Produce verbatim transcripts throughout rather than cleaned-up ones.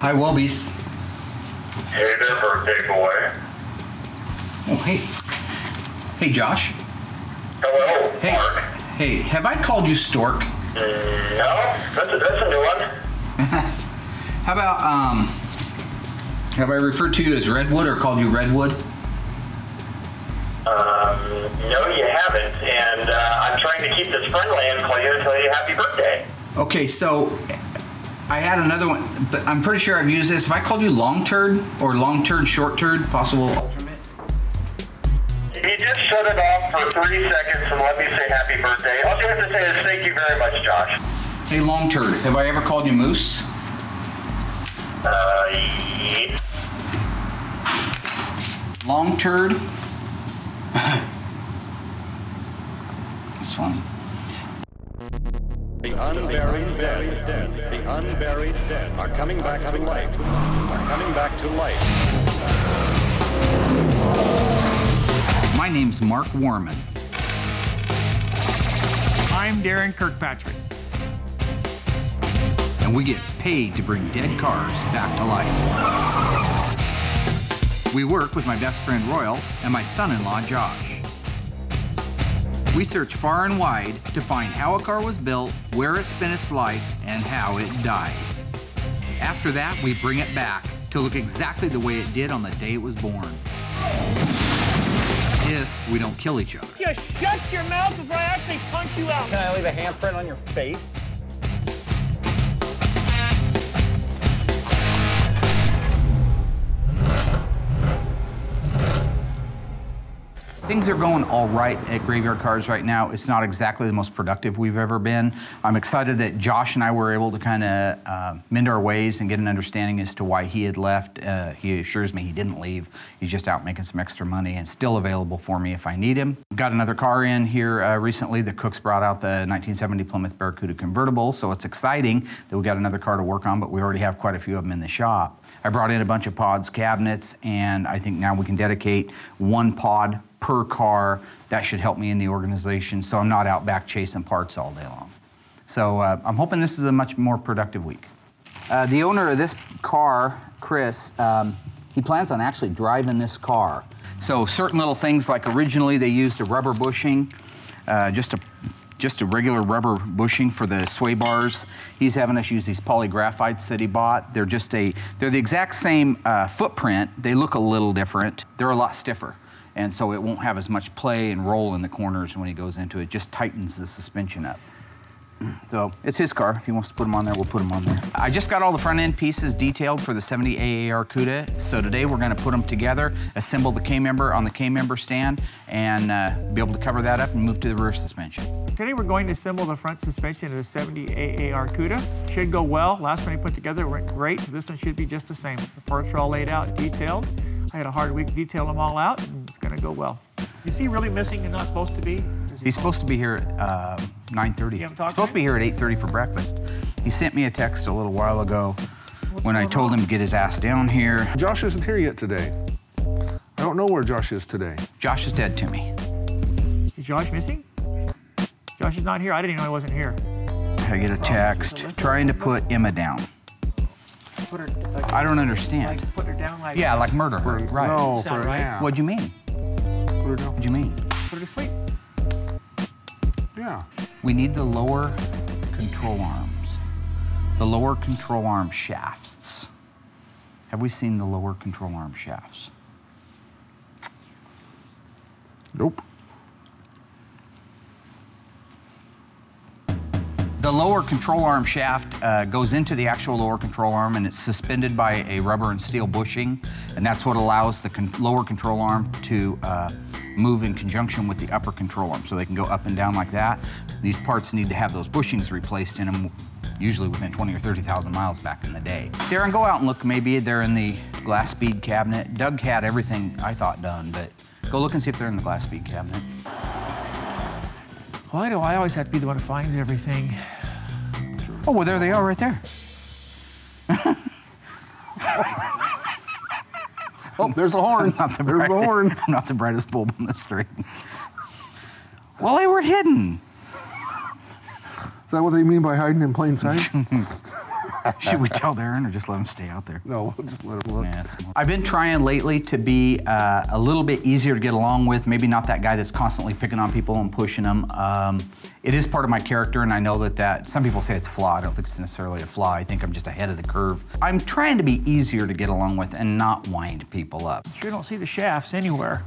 Hi, Wobbies. Hey there, birthday boy. Oh, hey. Hey, Josh. Hello, hey. Mark. Hey, have I called you Stork? Mm, no, that's a, that's a new one. How about, um, have I referred to you as Redwood or called you Redwood? Um, no, you haven't, and uh, I'm trying to keep this friendly and call you to tell you happy birthday. Okay, so I had another one, but I'm pretty sure I've used this. If I called you Long Turd or Long Turd, Short Turd, possible alternate? You just shut it off for three seconds and let me say happy birthday. All you have to say is thank you very much, Josh. Hey, Long Turd, have I ever called you Moose? Uh, yeah. Long Turd. That's funny. The unburied dead, the unburied dead are coming back to life, are coming back to life. My name's Mark Worman. I'm Darren Kirkpatrick. And we get paid to bring dead cars back to life. We work with my best friend Royal and my son-in-law Josh. We search far and wide to find how a car was built, where it spent its life, and how it died. After that, we bring it back to look exactly the way it did on the day it was born. If we don't kill each other. Just shut your mouth before I actually punch you out. Can I leave a handprint on your face? Things are going all right at Graveyard Carz right now. It's not exactly the most productive we've ever been. I'm excited that Josh and I were able to kind of uh, mend our ways and get an understanding as to why he had left. Uh, he assures me he didn't leave. He's just out making some extra money and still available for me if I need him. Got another car in here uh, recently. The Cooks brought out the nineteen seventy Plymouth Barracuda convertible, so it's exciting that we got another car to work on, but we already have quite a few of them in the shop. I brought in a bunch of pods, cabinets, and I think now we can dedicate one pod per car. That should help me in the organization, so I'm not out back chasing parts all day long. So uh, I'm hoping this is a much more productive week. Uh, the owner of this car, Chris, um, he plans on actually driving this car. So certain little things, like originally they used a rubber bushing, uh, just a just a regular rubber bushing for the sway bars. He's having us use these polygraphites that he bought. They're just a, they're the exact same uh, footprint. They look a little different. They're a lot stiffer. And so it won't have as much play and roll in the corners when he goes into it. It just tightens the suspension up. So it's his car. If he wants to put them on there, we'll put them on there. I just got all the front end pieces detailed for the seventy A A R Cuda. So today we're gonna put them together, assemble the K-member on the K-member stand, and uh, be able to cover that up and move to the rear suspension. Today we're going to assemble the front suspension of the seventy A A R Cuda. Should go well. Last one we put together went great. So this one should be just the same. The parts are all laid out, detailed. I had a hard week to detail them all out, and it's going to go well. Is he really missing and not supposed to be? He He's supposed to be here at uh, nine thirty. He's supposed to, to be here at eight thirty for breakfast. He sent me a text a little while ago What's when I told on? him to get his ass down here. Josh isn't here yet today. I don't know where Josh is today. Josh is dead to me. Is Josh missing? Josh is not here. I didn't even know he wasn't here. I get a text trying to put Emma down. Put her, like, I don't understand. Like, put her down like yeah, like murder her. Right. No, for right. Yeah. What do you mean? Put her down. What do you mean? Put her to sleep. Yeah. We need the lower control arms. The lower control arm shafts. Have we seen the lower control arm shafts? Nope. The lower control arm shaft uh, goes into the actual lower control arm, and it's suspended by a rubber and steel bushing, and that's what allows the con lower control arm to uh, move in conjunction with the upper control arm, so they can go up and down like that. These parts need to have those bushings replaced in them, usually within twenty or thirty thousand miles back in the day. Darren, go out and look. Maybe they're in the glass bead cabinet. Doug had everything I thought done, but go look and see if they're in the glass bead cabinet. Why do I always have to be the one who finds everything? Oh, well, there they are right there. Oh, there's a horn. Not the there's brightest, the horn. Not the brightest bulb on the string. Well, they were hidden. Is that what they mean by hiding in plain sight? Should we tell Darren or just let him stay out there? No, we'll just let him look. Yeah, I've been trying lately to be uh, a little bit easier to get along with, maybe not that guy that's constantly picking on people and pushing them. Um, it is part of my character, and I know that that, some people say it's a flaw. I don't think it's necessarily a flaw. I think I'm just ahead of the curve. I'm trying to be easier to get along with and not wind people up. Sure don't see the shafts anywhere.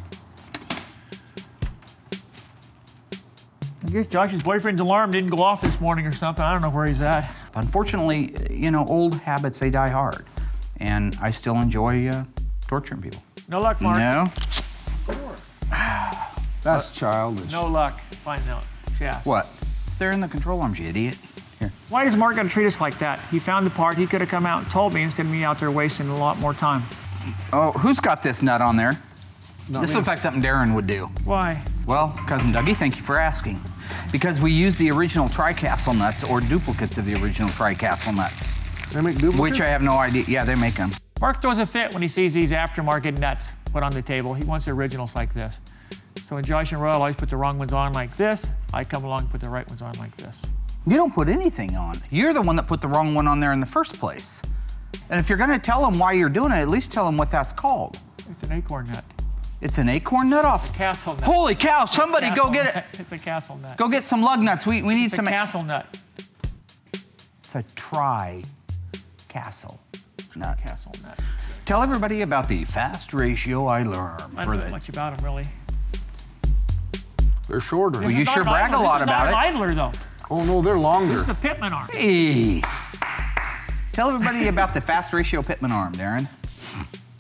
I guess Josh's boyfriend's alarm didn't go off this morning or something. I don't know where he's at. Unfortunately, you know, old habits, they die hard. And I still enjoy uh, torturing people. No luck, Mark. No? Sure. That's but childish. No luck. Find out. Yes. What? They're in the control arms, you idiot. Here. Why is Mark going to treat us like that? He found the part. He could have come out and told me instead of me out there wasting a lot more time. Oh, who's got this nut on there? Not this me. Looks like something Darren would do. Why? Well, Cousin Dougie, thank you for asking. Because we use the original Tri-Castle nuts or duplicates of the original Tri-Castle nuts. They make duplicates? Which I have no idea. Yeah, they make them. Mark throws a fit when he sees these aftermarket nuts put on the table. He wants the originals like this. So when Josh and Royal always put the wrong ones on like this, I come along and put the right ones on like this. You don't put anything on. You're the one that put the wrong one on there in the first place. And if you're going to tell them why you're doing it, at least tell them what that's called. It's an acorn nut. It's an acorn nut off. Castle nut. Holy cow, somebody go get it. It's a castle nut. Go get some lug nuts. We, we need it's some. It's a castle nut. It's a tri-castle nut. Castle nut. Tell everybody about the fast ratio I learned. I don't know much about them, really. They're shorter. Well, you sure brag a lot about it. This is not an idler, though. Oh, no, they're longer. This is the Pittman arm. Hey. Tell everybody about the fast ratio Pittman arm, Darren.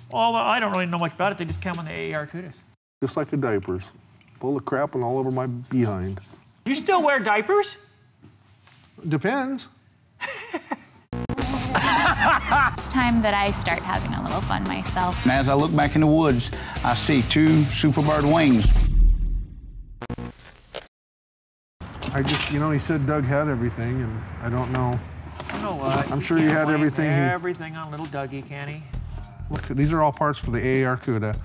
Well, I don't really know much about it. They just come on the A A R Cudas. Just like the diapers. Full of crap and all over my behind. You still wear diapers? Depends. It's time that I start having a little fun myself. And as I look back in the woods, I see two Superbird wings. I just, you know, he said Doug had everything, and I don't know. You know what? I'm sure he had everything. Everything on little Dougie, can he? Look, these are all parts for the A A R Cuda,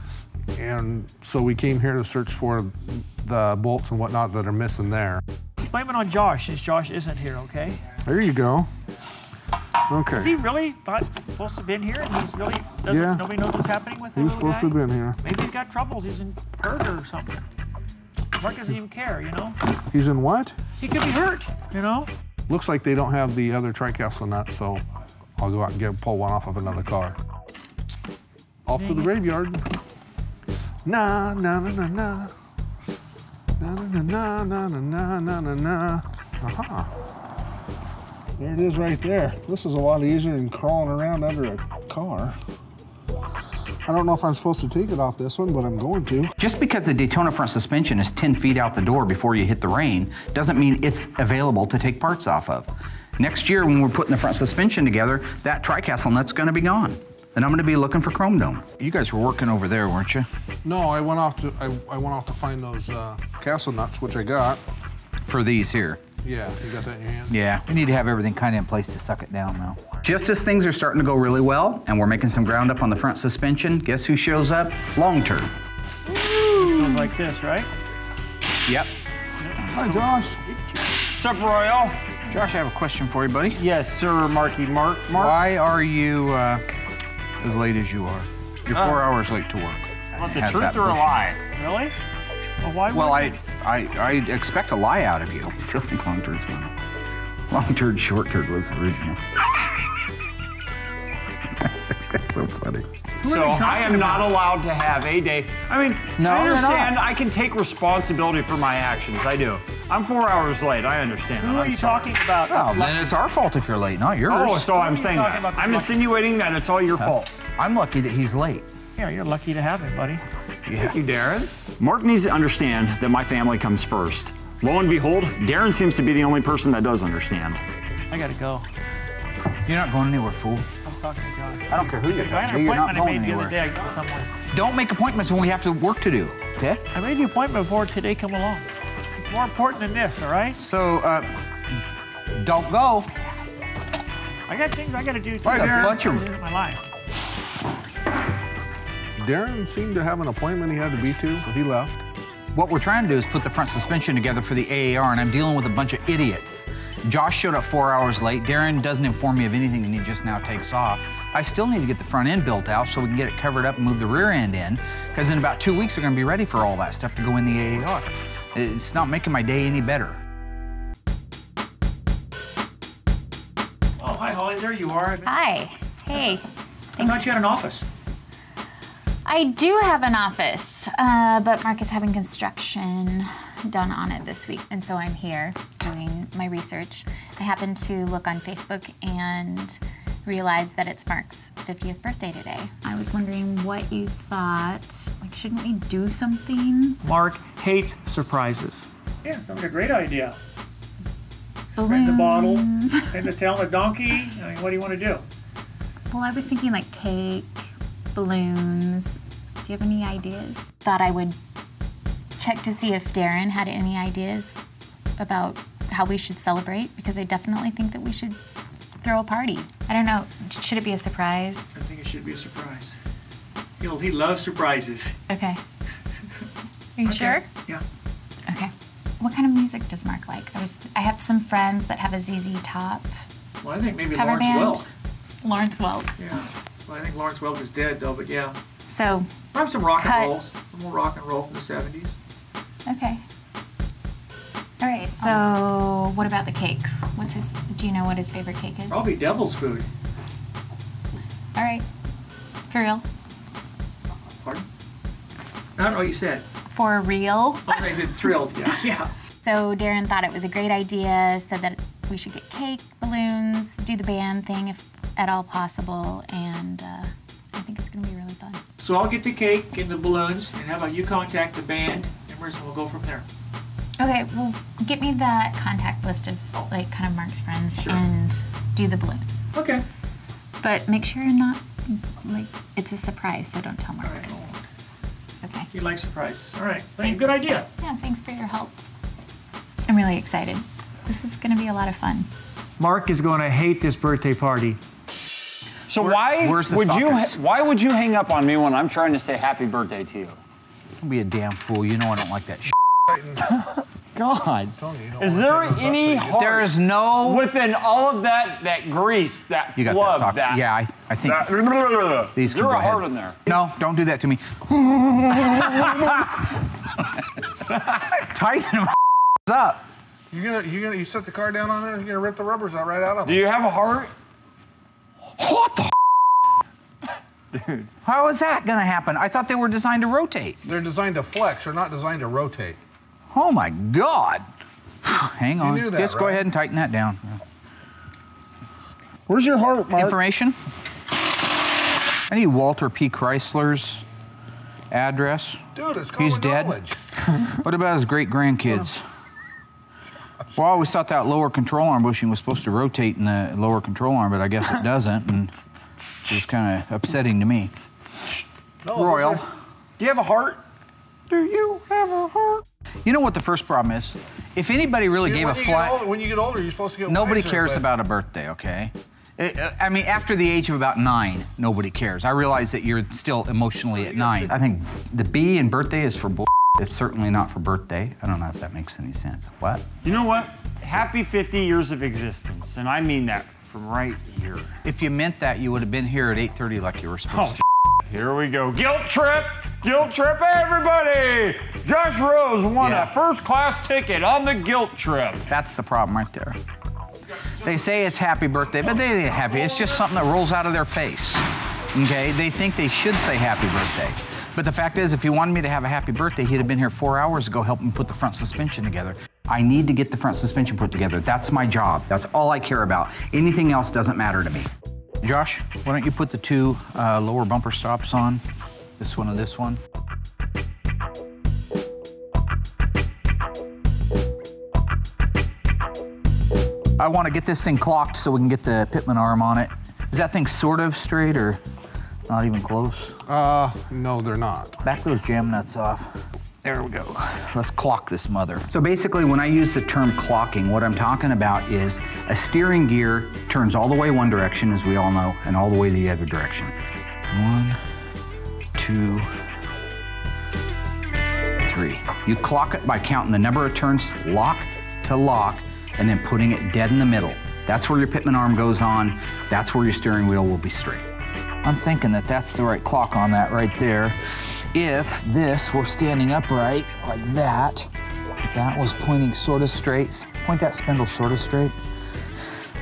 and so we came here to search for the bolts and whatnot that are missing there. Blame it on Josh, since Josh isn't here, okay? There you go. Okay. Is he really thought supposed to have been here, and he's really doesn't yeah. Nobody knows what's happening with him? He was supposed guy? to have been here. Maybe he's got troubles. He's in hurt or something. Mark doesn't even care, you know? He's in what? He could be hurt, you know? Looks like they don't have the other Tri-Castle nut, so I'll go out and get pull one off of another car. Off to the graveyard. Na na na na na na na na na na na na na. Aha! There it is, right there. This is a lot easier than crawling around under a car. I don't know if I'm supposed to take it off this one, but I'm going to. Just because the Daytona front suspension is ten feet out the door before you hit the rain doesn't mean it's available to take parts off of. Next year, when we're putting the front suspension together, that Tri-Castle nut's going to be gone. And I'm going to be looking for chrome dome. You guys were working over there, weren't you? No, I went off to I, I went off to find those uh, castle nuts, which I got. For these here. Yeah, you got that in your hand? Yeah, we need to have everything kind of in place to suck it down, though. Just as things are starting to go really well, and we're making some ground up on the front suspension, guess who shows up? Long Term. Ooh. This goes like this, right? Yep. Hi, Josh. What's up, Royal? Josh, I have a question for you, buddy. Yes, sir, Marky Mark. Mark? Why are you... Uh, as late as you are. You're uh, four hours late to work. Well, the truth or a lie? Really? Well, why would well I, I I expect a lie out of you. I still think Long Turd's funny. Long Turd, Short Turd was original. That's so funny. So I am not allowed to have a day. I mean, no, I understand I can take responsibility for my actions. I do. I'm four hours late. I understand. Who are you talking about? Well, then it's our fault if you're late, not yours. Oh, so I'm saying that. I'm insinuating that it's all your fault. I'm lucky that he's late. Yeah, you're lucky to have him, buddy. Yeah. Thank you, Darren. Mark needs to understand that my family comes first. Lo and behold, Darren seems to be the only person that does understand. I gotta go. You're not going anywhere, fool. I don't care who you're talking to. You're not going anywhere. Day, don't make appointments when we have to work to do, okay? I made the appointment before today come along. It's more important than this, all right? So, uh, don't go. I got things I got to do. Bye, Darren. A bunch of my life. Darren seemed to have an appointment he had to be to, so he left. What we're trying to do is put the front suspension together for the A A R, and I'm dealing with a bunch of idiots Josh showed up four hours late. Darren doesn't inform me of anything, and he just now takes off. I still need to get the front end built out so we can get it covered up and move the rear end in, because in about two weeks, we're going to be ready for all that stuff to go in the A A R. It's not making my day any better. Oh, hi, Holly. There you are. Hi. Hey. Thanks. I thought you had an office. I do have an office, uh, but Mark is having construction done on it this week, and so I'm here doing my research. I happened to look on Facebook and realize that it's Mark's fiftieth birthday today. I was wondering what you thought. Like, shouldn't we do something? Mark hates surprises. Yeah, sounds like a great idea. Spin the bottle, spin the tail of a donkey. I mean, what do you want to do? Well, I was thinking like cake, balloons. Do you have any ideas? Thought I would check to see if Darren had any ideas about how we should celebrate, because I definitely think that we should throw a party. I don't know, should it be a surprise? I think it should be a surprise. You know, he loves surprises. Okay. Are you okay. Sure? Yeah. Okay. What kind of music does Mark like? I, was, I have some friends that have a Z Z Top. Well, I think maybe Lawrence band. Welk. Lawrence Welk. Yeah. Well, I think Lawrence Welk is dead, though, but yeah. So, probably some rock cut. and rolls. Some more rock and roll from the seventies. Okay. All right, so um, what about the cake? What's his, do you know what his favorite cake is? Probably devil's food. All right. For real? Pardon? I don't know what you said. For real? I was thrilled, yeah. yeah. So Darren thought it was a great idea, said that we should get cake, balloons, do the band thing if at all possible, and uh, I think it's gonna be really fun. So I'll get the cake and the balloons, and how about you contact the band, and we'll go from there. Okay, well, get me that contact list of like kind of Mark's friends, sure. And do the balloons. Okay. But make sure you're not, like, it's a surprise, so don't tell Mark. All right, well, okay. You like surprises. All right, thanks. Good idea. Yeah, thanks for your help. I'm really excited. This is gonna be a lot of fun. Mark is gonna hate this birthday party. So Where, why would you why would you hang up on me when I'm trying to say happy birthday to you? Don't be a damn fool. You know I don't like that. Shit. God, you, is there any heart? There is no within all of that that grease, that you got love, that, sock. that. Yeah, I, I think that, uh, these there are heart in there. No, don't do that to me. Tyson up. You gonna you gonna you set the car down on there and you're gonna rip the rubbers out right out of it. Do you have a heart? What the dude? How is that gonna happen? I thought they were designed to rotate. They're designed to flex. They're not designed to rotate. Oh my God. Hang on. You knew that, Just right? go ahead and tighten that down. Where's your heart, Mark? Information? I need Walter P. Chrysler's address. Dude, it's common knowledge. He's dead. What about his great-grandkids? Well, I always thought that lower control arm bushing was supposed to rotate in the lower control arm, but I guess it doesn't, and it was kind of upsetting to me. No, Royal. Like, do you have a heart? Do you have a heart? You know what the first problem is? If anybody really you know, gave a flat... When you get older, you're supposed to get... Nobody cares but... about a birthday, okay? It, uh, I mean, after the age of about nine, nobody cares. I realize that you're still emotionally at nine. I think the B in birthday is for bull. It's certainly not for birthday. I don't know if that makes any sense. What? You know what? Happy fifty years of existence, and I mean that from right here. If you meant that, you would have been here at eight thirty like you were supposed oh, to. Oh, here we go. Guilt trip! Guilt trip, everybody! Josh Rose won yeah. a first-class ticket on the guilt trip. That's the problem right there. They say it's happy birthday, but they ain't happy. It's just something that rolls out of their face, okay? They think they should say happy birthday. But the fact is, if he wanted me to have a happy birthday, he'd have been here four hours ago helping put the front suspension together. I need to get the front suspension put together. That's my job. That's all I care about. Anything else doesn't matter to me. Josh, why don't you put the two uh, lower bumper stops on? This one and this one. I want to get this thing clocked so we can get the Pittman arm on it. Is that thing sort of straight or? Not even close? Uh, no, they're not. Back those jam nuts off. There we go. Let's clock this mother. So basically, when I use the term clocking, what I'm talking about is a steering gear turns all the way one direction, as we all know, and all the way the other direction. One, two, three. You clock it by counting the number of turns lock to lock, and then putting it dead in the middle. That's where your Pittman arm goes on. That's where your steering wheel will be straight. I'm thinking that that's the right clock on that right there. If this were standing upright like that, if that was pointing sort of straight, point that spindle sort of straight.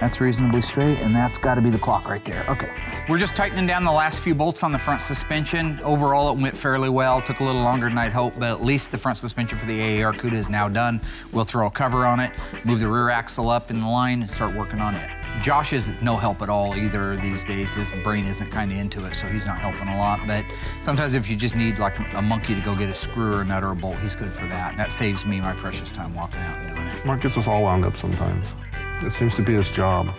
That's reasonably straight, and that's got to be the clock right there. Okay. We're just tightening down the last few bolts on the front suspension. Overall, it went fairly well. Took a little longer than I'd hoped, but at least the front suspension for the A A R Cuda is now done. We'll throw a cover on it, move the rear axle up in the line, and start working on it. Josh is no help at all either these days. His brain isn't kind of into it, so he's not helping a lot. But sometimes if you just need like a monkey to go get a screw or a nut or a bolt, he's good for that. And that saves me my precious time walking out and doing it. Mark gets us all wound up sometimes. It seems to be his job.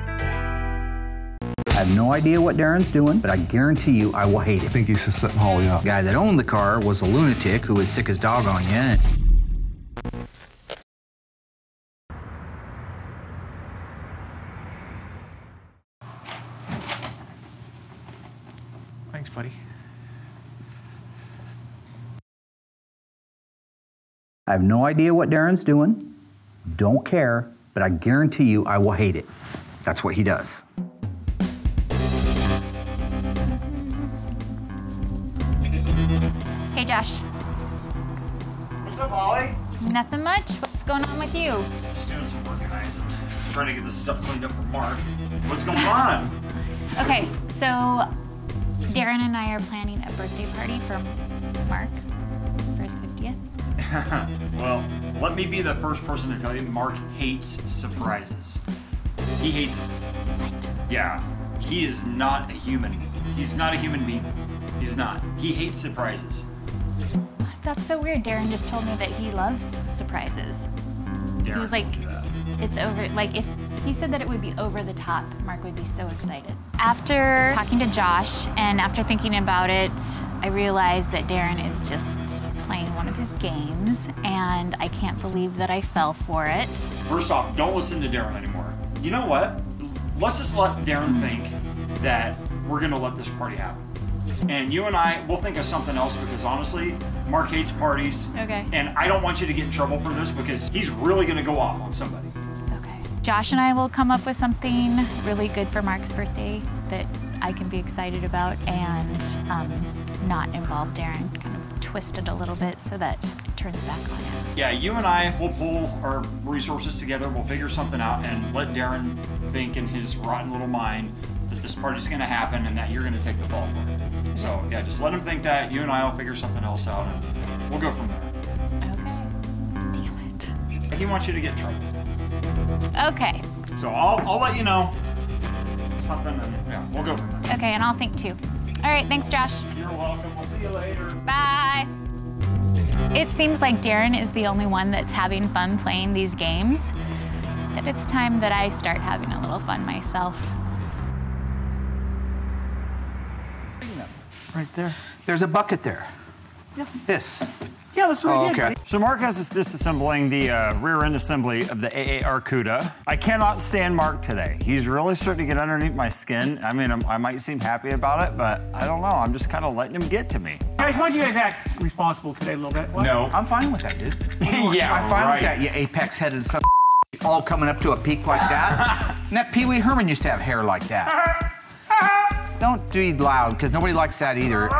I have no idea what Darren's doing, but I guarantee you I will hate it. I think he's just setting Holly up. The guy that owned the car was a lunatic who was sick as dog on you. Thanks, buddy. I have no idea what Darren's doing. Don't care. But I guarantee you I will hate it. That's what he does. Hey, Josh. What's up, Holly? Nothing much. What's going on with you? Just doing some organizing. Trying to get this stuff cleaned up for Mark. What's going on? Okay, so Darren and I are planning a birthday party for Mark for his fiftieth. Well, let me be the first person to tell you, Mark hates surprises. He hates them. What? Yeah. He is not a human. He's not a human being. He's not. He hates surprises. That's so weird. Darren just told me that he loves surprises. Darren, he was like, it's over, like if he said that it would be over the top, Mark would be so excited. After talking to Josh and after thinking about it, I realized that Darren is just playing one of his games, and I can't believe that I fell for it. First off, don't listen to Darren anymore. You know what? Let's just let Darren think that we're gonna let this party happen. And you and I, we'll think of something else because honestly, Mark hates parties. Okay. And I don't want you to get in trouble for this because he's really gonna go off on somebody. Okay. Josh and I will come up with something really good for Mark's birthday that I can be excited about and um, not involve Darren. Kind of twisted a little bit so that it turns back on him. Yeah, you and I will pull our resources together, we'll figure something out and let Darren think in his rotten little mind that this party's gonna happen and that you're gonna take the fall for it. So yeah, just let him think that, you and I will figure something else out and we'll go from there. Okay, damn it. He wants you to get in trouble. Okay. So I'll, I'll let you know something and yeah, we'll go from there. Okay, and I'll think too. All right, thanks, Josh. You're welcome. We'll see you later. Bye. It seems like Darren is the only one that's having fun playing these games, that it's time that I start having a little fun myself. Right there. There's a bucket there. Yeah. This. Yeah, that's what oh, I did. Okay. So Mark has us disassembling the uh, rear end assembly of the A A R Cuda. I cannot stand Mark today. He's really starting to get underneath my skin. I mean, I'm, I might seem happy about it, but I don't know. I'm just kind of letting him get to me. Guys, why don't you guys act responsible today a little bit? What? No. I'm fine with that, dude. Yeah, I'm fine right. with that, you apex-headed son of all coming up to a peak like that. And that Pee Wee Herman used to have hair like that. Don't be loud, because nobody likes that either.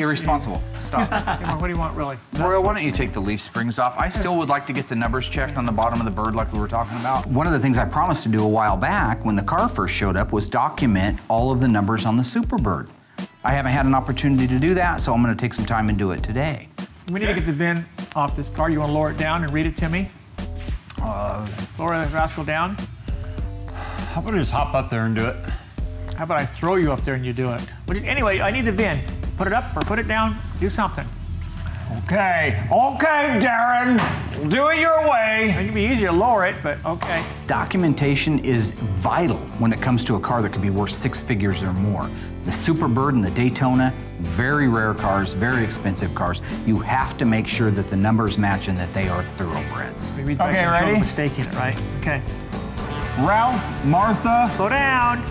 Irresponsible. Stop. Hey, what do you want, really? Royal, why don't you take the leaf springs off? I still would like to get the numbers checked on the bottom of the bird like we were talking about. One of the things I promised to do a while back when the car first showed up was document all of the numbers on the Superbird. I haven't had an opportunity to do that, so I'm going to take some time and do it today. We need to get the V I N off this car. You want to lower it down and read it to me? Uh, lower the rascal down. How about I just hop up there and do it? How about I throw you up there and you do it? But anyway, I need the V I N. Put it up or put it down, do something. Okay, okay, Darren, we'll do it your way. It'd be easier to lower it, but okay. Documentation is vital when it comes to a car that could be worth six figures or more. The Superbird and the Daytona, very rare cars, very expensive cars. You have to make sure that the numbers match and that they are thoroughbreds. Okay, ready? Mistake in it, right? Okay. Ralph, Martha. Slow down.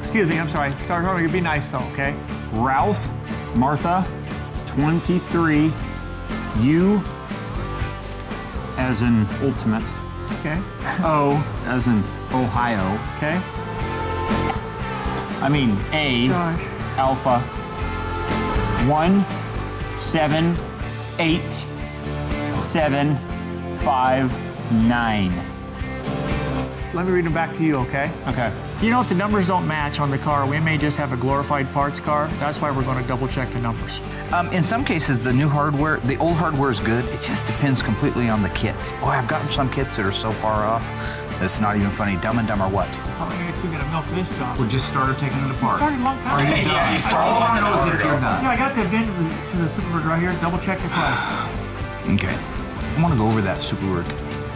Excuse me, I'm sorry. Start over, be nice though, okay? Ralph, Martha, twenty-three, you, as in ultimate. Okay. O as in Ohio. Okay. I mean A. Josh. Alpha. One, seven, eight, seven, five, nine. Let me read them back to you, okay? Okay. You know, if the numbers don't match on the car, we may just have a glorified parts car. That's why we're going to double check the numbers. Um, in some cases, the new hardware, the old hardware is good. It just depends completely on the kits. Boy, I've gotten some kits that are so far off, it's not even funny. Dumb and Dumber what? How are you actually going to milk this job? We just started taking it apart. You started a long time ago. Yeah, you started a long time ago. Yeah, I got the V I N to the, to the Superbird right here. Double check the class. Okay. I want to go over that Superbird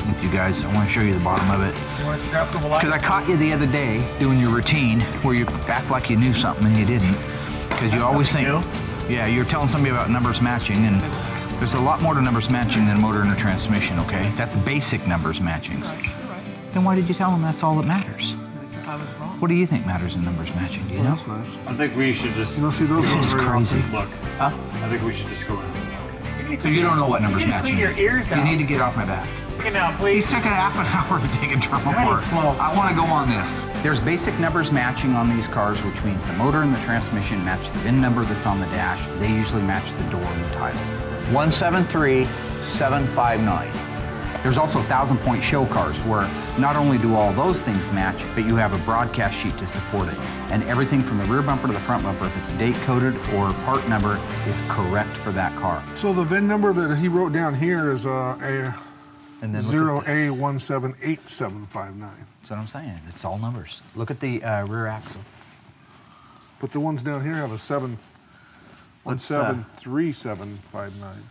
with you guys. I want to show you the bottom of it. Because I caught you the other day doing your routine where you act like you knew something and you didn't. Because you always think, new. yeah, you're telling somebody about numbers matching, and there's a lot more to numbers matching than motor and a transmission, okay? That's basic numbers matching. Right, right. Then why did you tell them that's all that matters? I was wrong. What do you think matters in numbers matching? Do you well, know? I think we should just. You don't see those this is crazy. Look. Huh? I think we should just go in. So you don't know what numbers matching is. You out. need to get off my back. Out, please. He's taking half an hour to take a turn apart. Slow. I want to go on this. There's basic numbers matching on these cars, which means the motor and the transmission match the V I N number that's on the dash. They usually match the door and the title. one seven three seven five nine. There's also thousand point show cars where not only do all those things match, but you have a broadcast sheet to support it. And everything from the rear bumper to the front bumper, if it's date coded or part number, is correct for that car. So the V I N number that he wrote down here is uh, a zero A one seven eight seven five nine. That's what I'm saying. It's all numbers. Look at the uh, rear axle. But the ones down here have a seven. One seven uh, three seven five nine.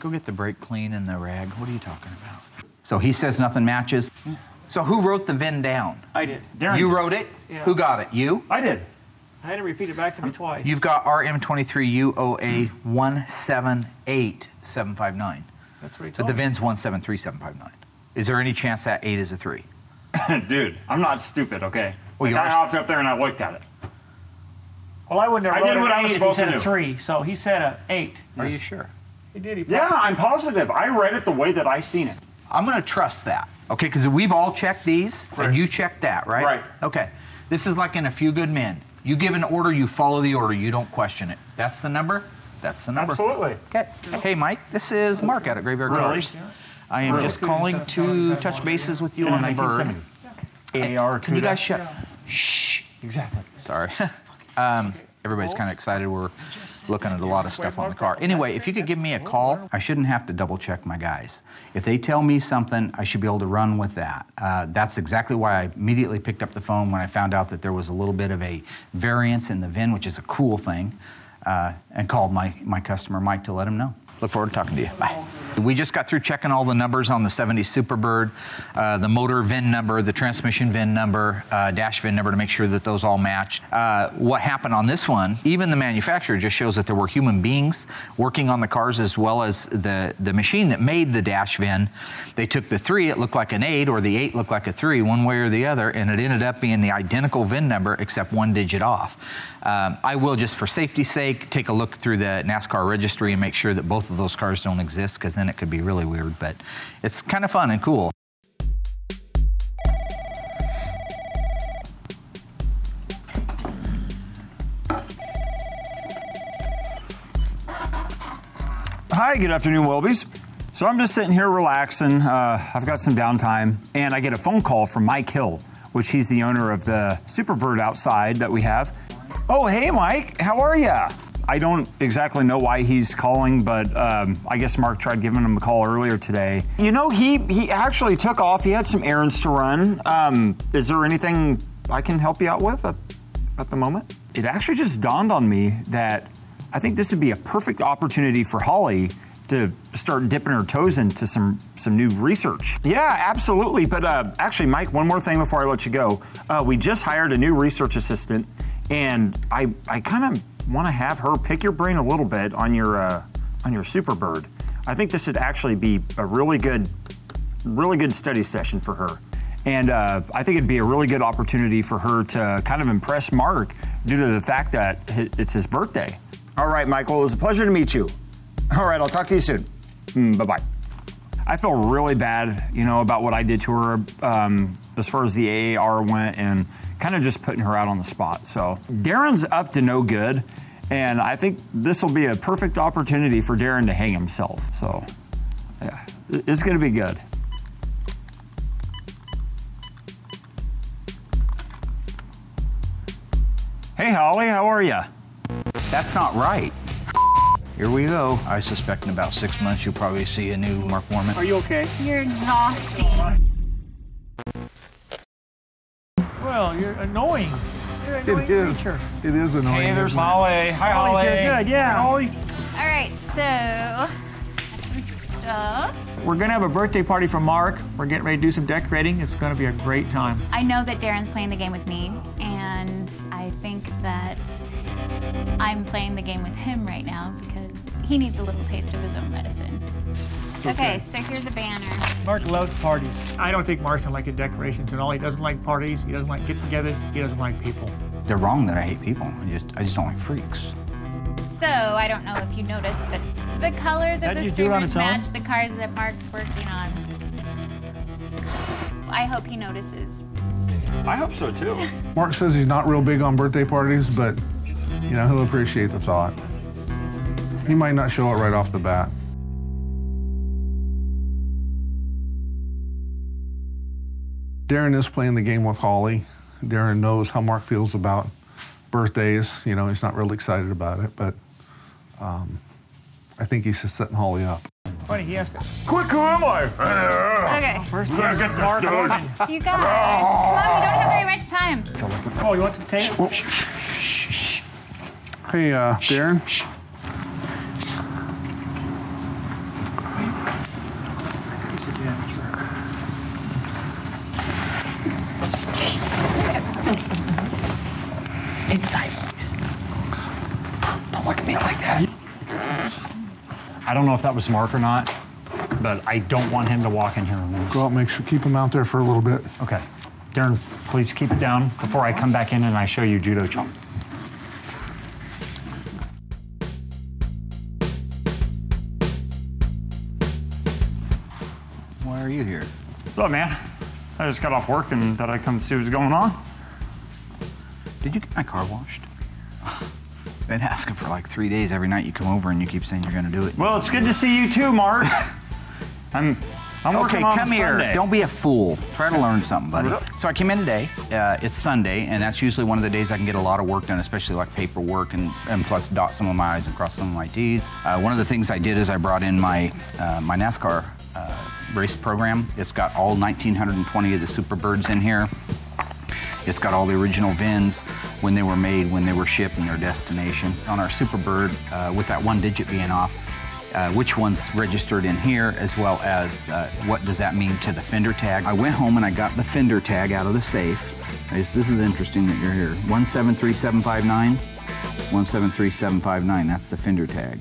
Go get the brake clean and the rag. What are you talking about? So he says nothing matches. So who wrote the V I N down? I did. Darren you did. wrote it. Yeah. Who got it? You? I did. I had to repeat it back to me twice. You've got R M two three U O A one seven eight seven five nine. That's what he told but the V I N's one seven three seven five nine. Is there any chance that eight is a three? Dude, I'm not stupid, okay? Well, like, I hopped up there and I looked at it. Well, I wouldn't have I did what I was supposed to do. He said a three, so he said a eight. Are yes. you sure? He did. He yeah, I'm positive. I read it the way that I seen it. I'm going to trust that, okay? Because we've all checked these, right. and you checked that, right? Right. Okay. This is like in A Few Good Men. You give an order, you follow the order. You don't question it. That's the number. That's the number. Absolutely. Okay. Hey, Mike, this is Mark out at Graveyard Carz. Really? I am really? just calling to touch bases with you on a bird. A A R Cuda. Can you guys shut? Yeah. Shh. Exactly. Sorry. um, everybody's kind of excited. We're looking at a lot of stuff on the car. Anyway, if you could give me a call, I shouldn't have to double check my guys. If they tell me something, I should be able to run with that. Uh, that's exactly why I immediately picked up the phone when I found out that there was a little bit of a variance in the V I N, which is a cool thing. Uh, and called my, my customer, Mike, to let him know. Look forward to talking to you. Bye. We just got through checking all the numbers on the seventy Superbird, uh, the motor V I N number, the transmission V I N number, uh, dash V I N number to make sure that those all match. Uh, what happened on this one, even the manufacturer just shows that there were human beings working on the cars as well as the, the machine that made the dash V I N. They took the three, it looked like an eight, or the eight looked like a three, one way or the other, and it ended up being the identical V I N number except one digit off. Um, I will, just for safety's sake, take a look through the NASCAR registry and make sure that both of those cars don't exist, because then it could be really weird, but it's kind of fun and cool. Hi, good afternoon, Welbies. So I'm just sitting here relaxing. Uh, I've got some downtime, and I get a phone call from Mike Hill, which he's the owner of the Superbird outside that we have. Oh, hey, Mike, how are ya? I don't exactly know why he's calling, but um, I guess Mark tried giving him a call earlier today. You know, he, he actually took off. He had some errands to run. Um, is there anything I can help you out with at, at the moment? It actually just dawned on me that I think this would be a perfect opportunity for Holly to start dipping her toes into some, some new research. Yeah, absolutely. But uh, actually, Mike, one more thing before I let you go. Uh, we just hired a new research assistant, and I, I kind of want to have her pick your brain a little bit on your uh, on your Superbird. I think this would actually be a really good, really good study session for her. And uh, I think it'd be a really good opportunity for her to kind of impress Mark due to the fact that it's his birthday. All right, Michael, it was a pleasure to meet you. All right, I'll talk to you soon. Mm, bye-bye. I feel really bad, you know, about what I did to her um, as far as the A A R went and kind of just putting her out on the spot. So Darren's up to no good, and I think this will be a perfect opportunity for Darren to hang himself. So yeah, it's gonna be good. Hey Holly, how are you? That's not right. Here we go. I suspect in about six months you'll probably see a new Mark Worman. Are you okay? You're exhausting. Well, you're annoying. You're an annoying it is. Creature. It is annoying. Hey, there's Holly. Hi, Holly. You're good, yeah. Hi, Holly. All right, so stuff. We're gonna have a birthday party for Mark. We're getting ready to do some decorating. It's gonna be a great time. I know that Darren's playing the game with me, and I think that I'm playing the game with him right now because he needs a little taste of his own medicine. Okay, okay, so here's a banner. Mark loves parties. I don't think Mark's gonna like the decorations and all. He doesn't like parties, he doesn't like get-togethers, he doesn't like people. They're wrong that I hate people. I just, I just don't like freaks. So, I don't know if you noticed, but the colors of the streamers match the cars that Mark's working on. I hope he notices. I hope so, too. Mark says he's not real big on birthday parties, but you know, he'll appreciate the thought. He might not show it right off the bat. Darren is playing the game with Holly. Darren knows how Mark feels about birthdays. You know, he's not really excited about it, but um, I think he's just setting Holly up. Funny, he asked us. Quick, who am I? Okay. First, get this Mark Worman. You guys, Mom, we don't have very much time. Oh, you want some tape? Hey, uh, Darren. Inside, please. Don't look at me like that. I don't know if that was Mark or not, but I don't want him to walk in here on this. Go out, make sure, keep him out there for a little bit. Okay. Darren, please keep it down before I come back in and I show you judo chop. Here. What's up, man? I just got off work and thought I'd come see what's going on. Did you get my car washed? I've been asking for like three days. Every night you come over and you keep saying you're going to do it. Well, it's good to see you too, Mark. I'm, I'm okay, working on come here. Sunday. Don't be a fool. Try to learn something, buddy. So I came in today. Uh, it's Sunday, and that's usually one of the days I can get a lot of work done, especially like paperwork and, and plus dot some of my I's and cross some of my T's. Uh, one of the things I did is I brought in my, uh, my NASCAR Uh, race program. It's got all one thousand nine hundred twenty of the Superbirds in here. It's got all the original V I Ns, when they were made, when they were shipped, and their destination. On our Superbird, uh, with that one digit being off, uh, which one's registered in here, as well as uh, what does that mean to the fender tag. I went home and I got the fender tag out of the safe. This, this is interesting that you're here. one seven three seven five nine, one seven three seven five nine, that's the fender tag.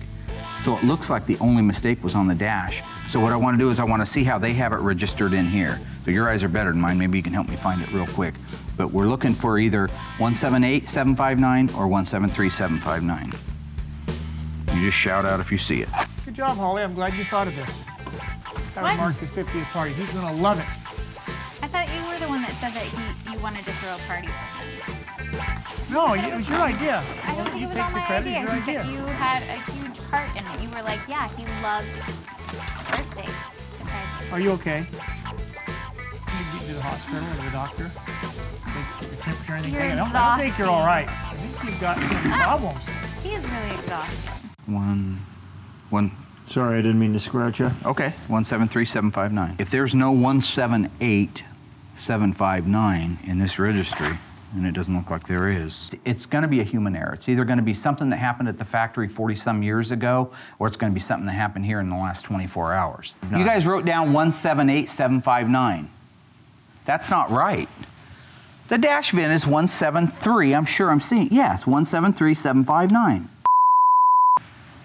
So it looks like the only mistake was on the dash. So what I want to do is I want to see how they have it registered in here. So your eyes are better than mine. Maybe you can help me find it real quick. But we're looking for either one seven eight seven five nine or one seven three seven five nine. You just shout out if you see it. Good job, Holly. I'm glad you thought of this. That was Mark's fiftieth party. He's going to love it. I thought you were the one that said that you, you wanted to throw a party for him. No, it was your idea. I don't think it was all my idea. I think that you had a huge part in it. You were like, yeah, he loves birthdays. Okay. Are you okay? Can you get to the hospital or the doctor? Take your temperature or anything? I don't, I don't think you're all right. I think you've got some problems. He is really exhausted. One, one. Sorry, I didn't mean to scratch you. Okay, one seven three seven five nine. If there's no one seven eight seven five nine in this registry, and it doesn't look like there is, it's going to be a human error. It's either going to be something that happened at the factory forty some years ago, or it's going to be something that happened here in the last twenty-four hours. No. You guys wrote down one seven eight seven five nine. That's not right. The dash V I N is one seven three. I'm sure I'm seeing. Yes, one seven three seven five nine.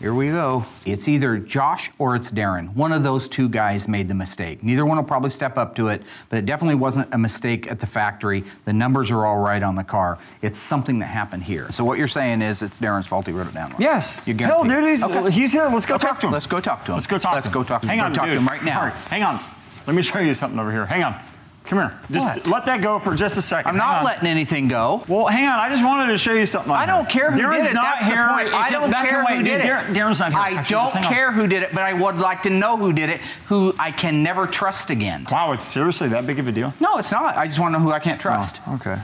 here we go. It's either Josh or it's Darren. One of those two guys made the mistake. Neither one will probably step up to it, but it definitely wasn't a mistake at the factory. The numbers are all right on the car. It's something that happened here. So what you're saying is it's Darren's fault. He wrote it down wrong. Yes. You're guaranteed. No, dude, he's, okay. he's here. Let's go okay. talk to him. Let's go talk to him. Let's go talk Let's to him. Let's go talk to hang him. Hang on, go talk dude. to him right now. All right, hang on. Let me show you something over here. Hang on. Come here. Just what? let that go for just a second. I'm not letting anything go. Well, hang on. I just wanted to show you something. I don't care who did it. Darren's not here. I don't care who did it. Darren's not here. I don't care who did it, but I would like to know who did it, who I can never trust again. Wow, it's seriously that big of a deal? No, it's not. I just want to know who I can't trust. Oh, okay.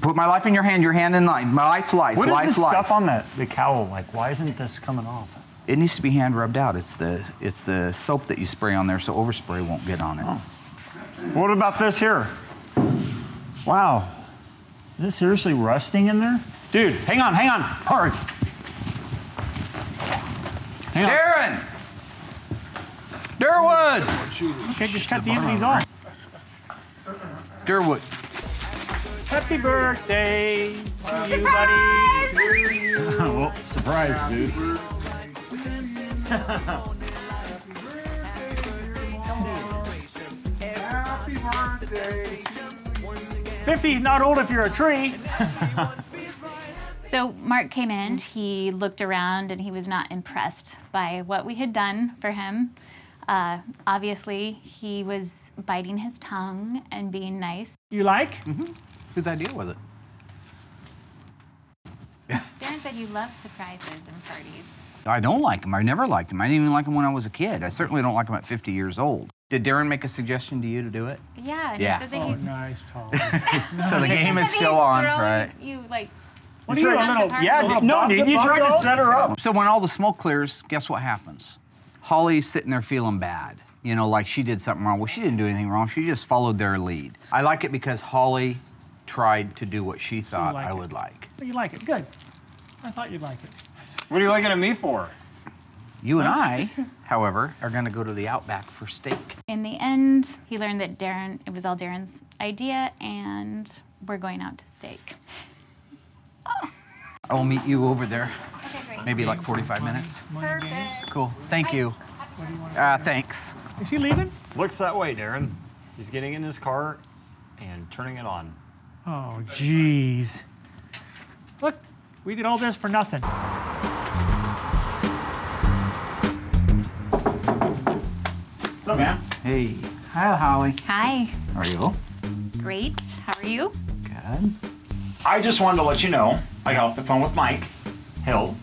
Put my life in your hand, your hand in life. My life, life, life, life. What is this stuff on that, the cowl? Like, why isn't this coming off? It needs to be hand rubbed out. It's the, it's the soap that you spray on there so overspray won't get on it. Oh. What about this here? Wow. Is this seriously rusting in there? Dude, hang on, hang on. Hard. Hang on. Darren! Durwood! Okay, just cut the end of these off. Durwood. Happy birthday to you, buddy. Well, surprise, dude. fifty's not old if you're a tree. So Mark came in, he looked around, and he was not impressed by what we had done for him. Uh, obviously, he was biting his tongue and being nice. You like? Mm-hmm. Whose idea was it? Darren said you love surprises and parties. I don't like them. I never liked them. I didn't even like them when I was a kid. I certainly don't like them at fifty years old. Did Darren make a suggestion to you to do it? Yeah. And yeah. He said that he's... Oh, nice, Paul. So the game is still on, right? You like... What are you, a little... Yeah, little no, dude, you tried to set her up. So when all the smoke clears, guess what happens? Holly's sitting there feeling bad. You know, like she did something wrong. Well, she didn't do anything wrong. She just followed their lead. I like it because Holly tried to do what she thought I would like. You like it. Good. I thought you'd like it. What are you looking at me for? You and I, however, are going to go to the Outback for steak. In the end, he learned that Darren, it was all Darren's idea, and we're going out to steak. Oh. I'll meet you over there. Okay, great. Maybe like forty-five minutes. Perfect. Cool. Thank you. Uh, thanks. Is he leaving? Looks that way, Darren. He's getting in his car and turning it on. Oh, jeez. Look, we did all this for nothing. What's up, man? Hey. Hi, Holly. Hi. How are you? Great. How are you? Good. I just wanted to let you know, I got off the phone with Mike Hill,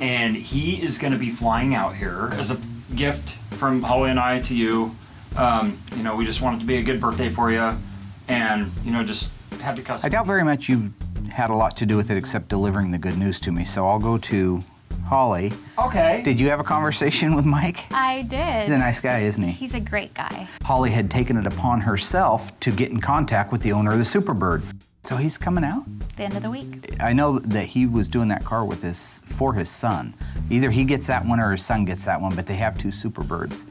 and he is going to be flying out here as a gift from Holly and I to you. Um, you know, we just want it to be a good birthday for you, and, you know, just have the custom. I doubt very much you had a lot to do with it except delivering the good news to me, so I'll go to... Holly. Okay. Did you have a conversation with Mike? I did. He's a nice guy, isn't he? He's a great guy. Holly had taken it upon herself to get in contact with the owner of the Superbird. So he's coming out? The end of the week. I know that he was doing that car with his, for his son. Either he gets that one or his son gets that one, but they have two Superbirds.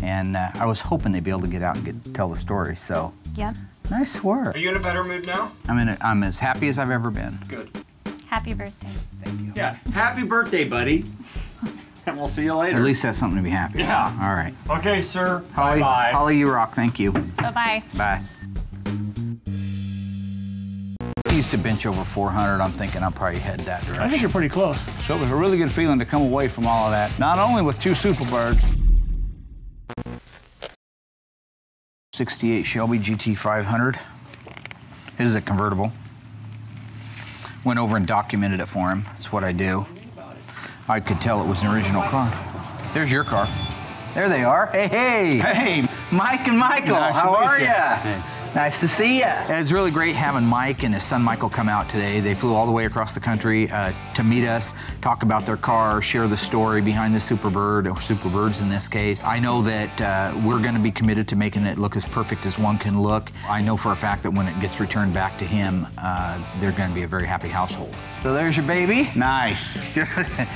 And uh, I was hoping they'd be able to get out and get, tell the story, so. Yep. Nice work. Are you in a better mood now? I'm, in a, I'm as happy as I've ever been. Good. Happy birthday. Thank you. Yeah, happy birthday, buddy. And we'll see you later. At least that's something to be happy about. Yeah. All right. Okay, sir. Holly, bye-bye. Holly, you rock. Thank you. Bye-bye. Bye. I used to bench over four hundred. I'm thinking I'll probably head that direction. I think you're pretty close. So it was a really good feeling to come away from all of that, not only with two Superbirds. sixty-eight Shelby G T five hundred. This is a convertible. Went over and documented it for him. That's what I do. I could tell it was an original car. There's your car. There they are. Hey, hey. Hey. Mike and Michael, nice how are you? ya? Hey. Nice to see you. It's really great having Mike and his son Michael come out today. They flew all the way across the country uh, to meet us, talk about their car, share the story behind the Superbird, or Superbirds in this case. I know that uh, we're going to be committed to making it look as perfect as one can look. I know for a fact that when it gets returned back to him, uh, they're going to be a very happy household. So there's your baby. Nice. I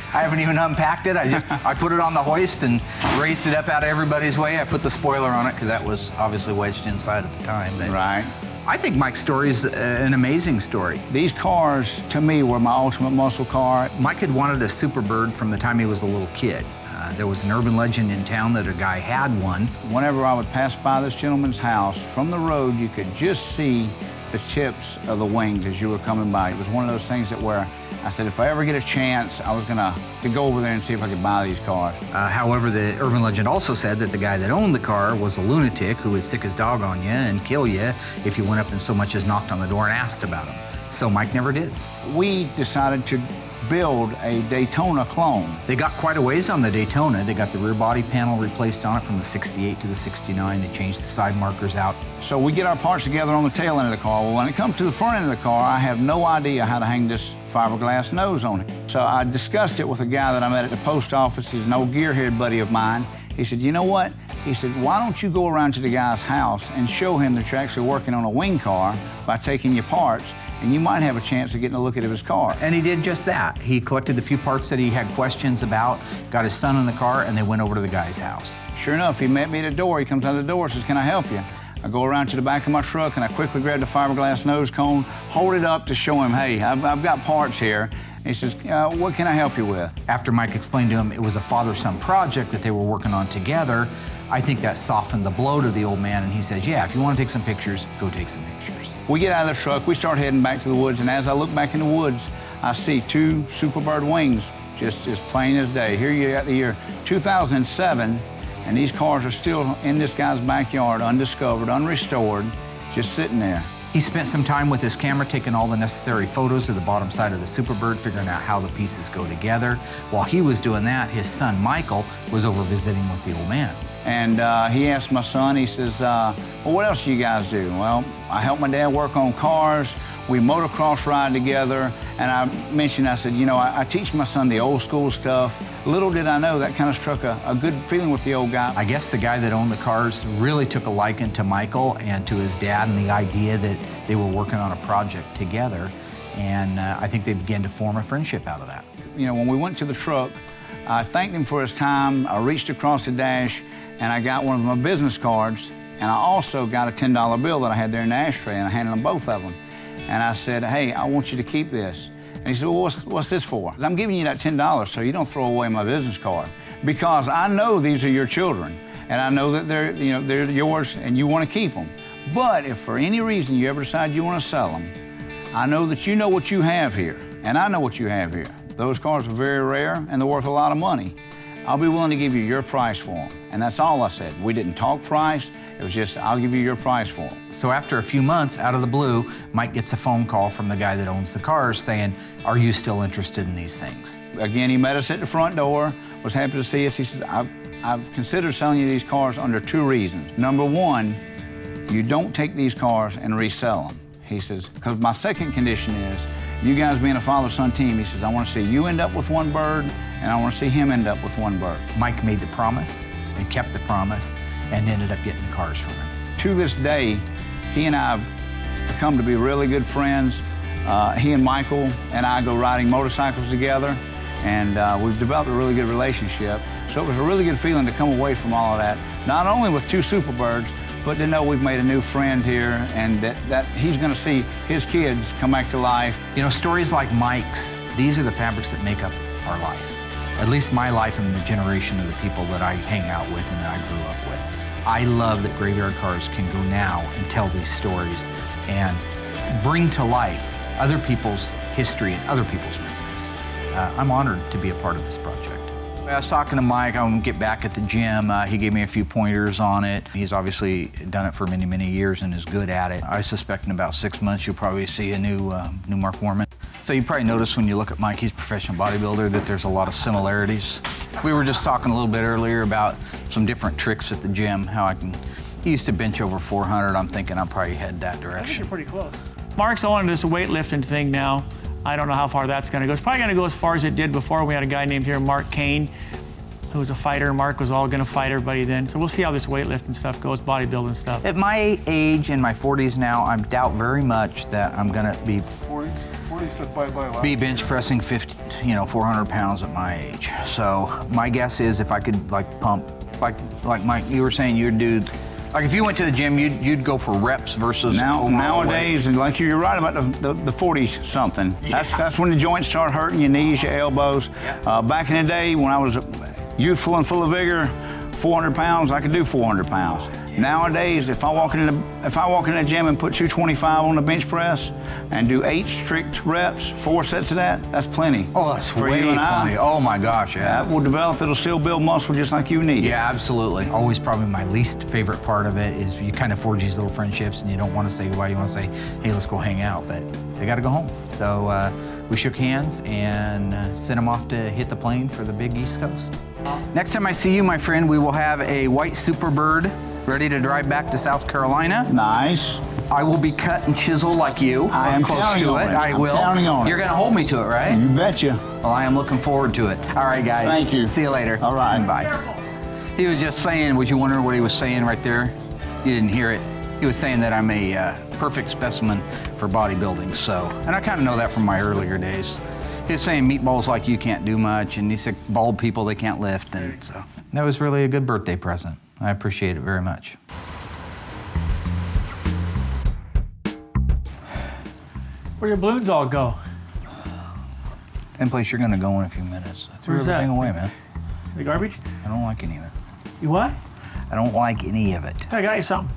haven't even unpacked it. I just I put it on the hoist and raised it up out of everybody's way. I put the spoiler on it because that was obviously wedged inside at the time. Right. I think Mike's story is an amazing story. These cars, to me, were my ultimate muscle car. Mike had wanted a Superbird from the time he was a little kid. Uh, there was an urban legend in town that a guy had one. Whenever I would pass by this gentleman's house, from the road, you could just see the tips of the wings as you were coming by. It was one of those things that where I said, if I ever get a chance, I was gonna to go over there and see if I could buy these cars. Uh, however, the urban legend also said that the guy that owned the car was a lunatic who would stick his dog on you and kill you if you went up and so much as knocked on the door and asked about him. So Mike never did. We decided to build a Daytona clone. They got quite a ways on the Daytona. They got the rear body panel replaced on it from the sixty-eight to the sixty-nine. They changed the side markers out. So we get our parts together on the tail end of the car. Well, when it comes to the front end of the car, I have no idea how to hang this fiberglass nose on it. So I discussed it with a guy that I met at the post office. He's an old gearhead buddy of mine. He said, you know what? He said, why don't you go around to the guy's house and show him that you're actually working on a wing car by taking your parts, and you might have a chance of getting a look at his car. And he did just that. He collected the few parts that he had questions about, got his son in the car, and they went over to the guy's house. Sure enough, he met me at the door. He comes out the door and says, can I help you? I go around to the back of my truck, and I quickly grab the fiberglass nose cone, hold it up to show him, hey, I've, I've got parts here. He says, uh, what can I help you with? After Mike explained to him it was a father-son project that they were working on together, I think that softened the blow to the old man, and he says, yeah, if you want to take some pictures, go take some pictures. We get out of the truck, we start heading back to the woods, and as I look back in the woods, I see two Superbird wings, just as plain as day. Here you got the year two thousand seven, and these cars are still in this guy's backyard, undiscovered, unrestored, just sitting there. He spent some time with his camera taking all the necessary photos of the bottom side of the Superbird, figuring out how the pieces go together. While he was doing that, his son, Michael, was over visiting with the old man. And uh, he asked my son, he says, uh, well, what else do you guys do? Well, I help my dad work on cars, we motocross ride together, and I mentioned, I said, you know, I, I teach my son the old school stuff. Little did I know that kind of struck a, a good feeling with the old guy. I guess the guy that owned the cars really took a liking to Michael and to his dad and the idea that they were working on a project together, and uh, I think they began to form a friendship out of that. You know, when we went to the truck, I thanked him for his time, I reached across the dash, and I got one of my business cards, and I also got a ten dollar bill that I had there in the ashtray, and I handed them both of them. And I said, hey, I want you to keep this. And he said, well, what's, what's this for? I'm giving you that ten dollars so you don't throw away my business card, because I know these are your children, and I know that they're, you know, they're yours and you want to keep them. But if for any reason you ever decide you want to sell them, I know that you know what you have here, and I know what you have here. Those cars are very rare, and they're worth a lot of money. I'll be willing to give you your price for them. And that's all I said. We didn't talk price. It was just, I'll give you your price for them. So after a few months, out of the blue, Mike gets a phone call from the guy that owns the cars saying, are you still interested in these things? Again, he met us at the front door, was happy to see us. He says, I've, I've considered selling you these cars under two reasons. Number one, you don't take these cars and resell them. He says, because my second condition is, you guys being a father-son team, he says, I want to see you end up with one bird, and I want to see him end up with one bird. Mike made the promise and kept the promise and ended up getting the cars from him. To this day, he and I have come to be really good friends. Uh, he and Michael and I go riding motorcycles together, and uh, we've developed a really good relationship. So it was a really good feeling to come away from all of that, not only with two Superbirds, but to know we've made a new friend here, and that, that he's gonna see his kids come back to life. You know, stories like Mike's, these are the fabrics that make up our life. At least my life and the generation of the people that I hang out with and that I grew up with. I love that Graveyard Carz can go now and tell these stories and bring to life other people's history and other people's memories. Uh, I'm honored to be a part of this project. I was talking to Mike, I'm gonna get back at the gym. Uh, he gave me a few pointers on it. He's obviously done it for many, many years and is good at it. I suspect in about six months, you'll probably see a new, uh, new Mark Worman. So you probably notice when you look at Mike, he's a professional bodybuilder, that there's a lot of similarities. We were just talking a little bit earlier about some different tricks at the gym, how I can, he used to bench over four hundred. I'm thinking I'll probably head that direction. I think you're pretty close. Mark's on this weightlifting thing now. I don't know how far that's going to go. It's probably going to go as far as it did before. We had a guy named here, Mark Kane, who was a fighter. Mark was all going to fight everybody then. So we'll see how this weightlifting stuff goes, bodybuilding stuff. At my age, in my forties now, I doubt very much that I'm going to be forty, forty said bye bye be bench pressing fifty, you know, four hundred pounds at my age. So my guess is if I could like pump, like like Mike, you were saying, you'd do Like if you went to the gym, you'd, you'd go for reps versus now nowadays, weight. Like you're right about the, the, the forties something. Yeah. That's, that's when the joints start hurting, your knees, your elbows. Yeah. Uh, back in the day when I was youthful and full of vigor, four hundred pounds, I could do four hundred pounds. Nowadays, if I walk in the, if I walk in the gym and put two twenty-five on the bench press and do eight strict reps, four sets of that, that's plenty. Oh, that's for way you and plenty. I, oh my gosh, yeah. That will develop. It'll still build muscle just like you need. Yeah, absolutely. Always probably my least favorite part of it is you kind of forge these little friendships and you don't want to say goodbye. You want to say, hey, let's go hang out, but they got to go home. So uh, we shook hands and uh, sent them off to hit the plane for the big East Coast. Next time I see you, my friend, we will have a white Superbird ready to drive back to South Carolina. Nice. I will be cut and chiseled like you. I am close to it. I will. I'm counting on it. You're going to hold me to it, right? You betcha. Well, I am looking forward to it. All right, guys. Thank you. See you later. All right. Bye. He was just saying, was you wondering what he was saying right there? You didn't hear it. He was saying that I'm a uh, perfect specimen for bodybuilding. So, and I kind of know that from my earlier days. He was saying meatballs like you can't do much, and he said bald people, they can't lift, and so. That was really a good birthday present. I appreciate it very much. Where your balloons all go? Same place you're gonna go in a few minutes. I threw Where's everything that? away, man. The garbage? I don't like any of it. You what? I don't like any of it. I got you something.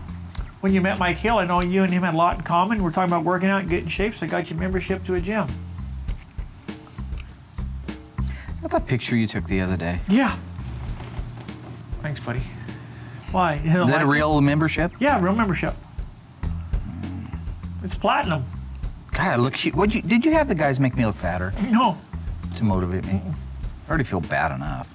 When you met Mike Hill, I know you and him had a lot in common. We're talking about working out and getting in shape, so I got you membership to a gym. Not that picture you took the other day. Yeah. Thanks, buddy. Why? Is that like a real it? membership? Yeah, real membership. Mm. It's platinum. God, I look cute. You, did you have the guys make me look fatter? No. To motivate me? Mm-mm. I already feel bad enough.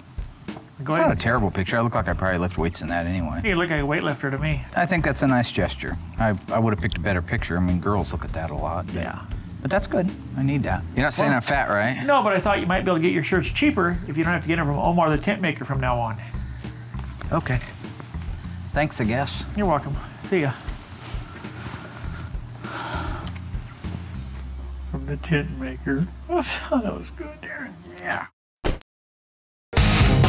Go it's ahead. Not a terrible picture. I look like I probably lift weights in that anyway. You look like a weightlifter to me. I think that's a nice gesture. I, I would have picked a better picture. I mean, girls look at that a lot. But, yeah. But that's good. I need that. You're not saying well, I'm fat, right? No, but I thought you might be able to get your shirts cheaper if you don't have to get them from Omar the Tent Maker from now on. Okay. Thanks, I guess. You're welcome. See ya. From the Tent Maker. That was good, Darren. Yeah.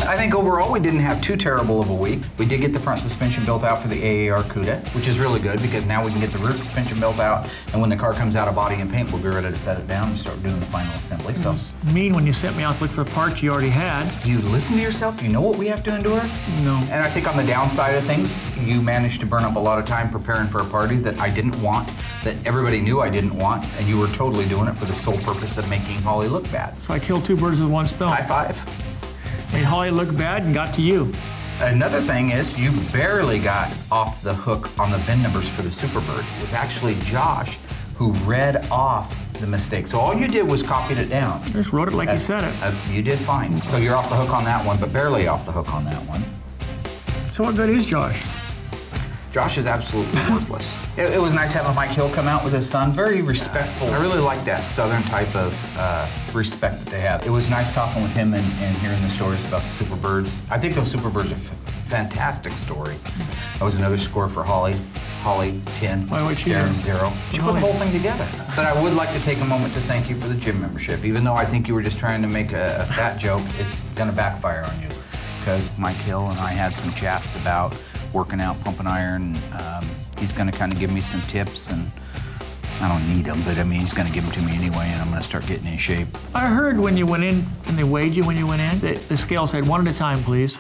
I think overall we didn't have too terrible of a week. We did get the front suspension built out for the A A R Cuda, which is really good because now we can get the rear suspension built out, and when the car comes out of body and paint, we'll be ready to set it down and start doing the final assembly. So mean when you sent me out to look for parts you already had. Do you listen to yourself? Do you know what we have to endure? No. And I think on the downside of things, you managed to burn up a lot of time preparing for a party that I didn't want, that everybody knew I didn't want, and you were totally doing it for the sole purpose of making Holly look bad. So I killed two birds with one stone. High five. Made Holly look bad and got to you. Another thing is you barely got off the hook on the V I N numbers for the Superbird. It was actually Josh who read off the mistake. So all you did was copied it down. You just wrote it like that's, you said it. That's, you did fine. So you're off the hook on that one, but barely off the hook on that one. So what good is Josh? Josh is absolutely worthless. It, it was nice having Mike Hill come out with his son. Very respectful. I really like that Southern type of uh, respect that they have. It was nice talking with him and, and hearing the stories about the Superbirds. I think those Superbirds are a fantastic story. That was another score for Holly. Holly, ten. Why would she? Darren, zero. She put the whole thing together. But I would like to take a moment to thank you for the gym membership. Even though I think you were just trying to make a, a fat joke, it's gonna backfire on you. Because Mike Hill and I had some chats about working out, pumping iron. Um, he's gonna kind of give me some tips, and I don't need them, but I mean, he's gonna give them to me anyway, and I'm gonna start getting in shape. I heard when you went in, and they weighed you when you went in, that the scale said, one at a time, please.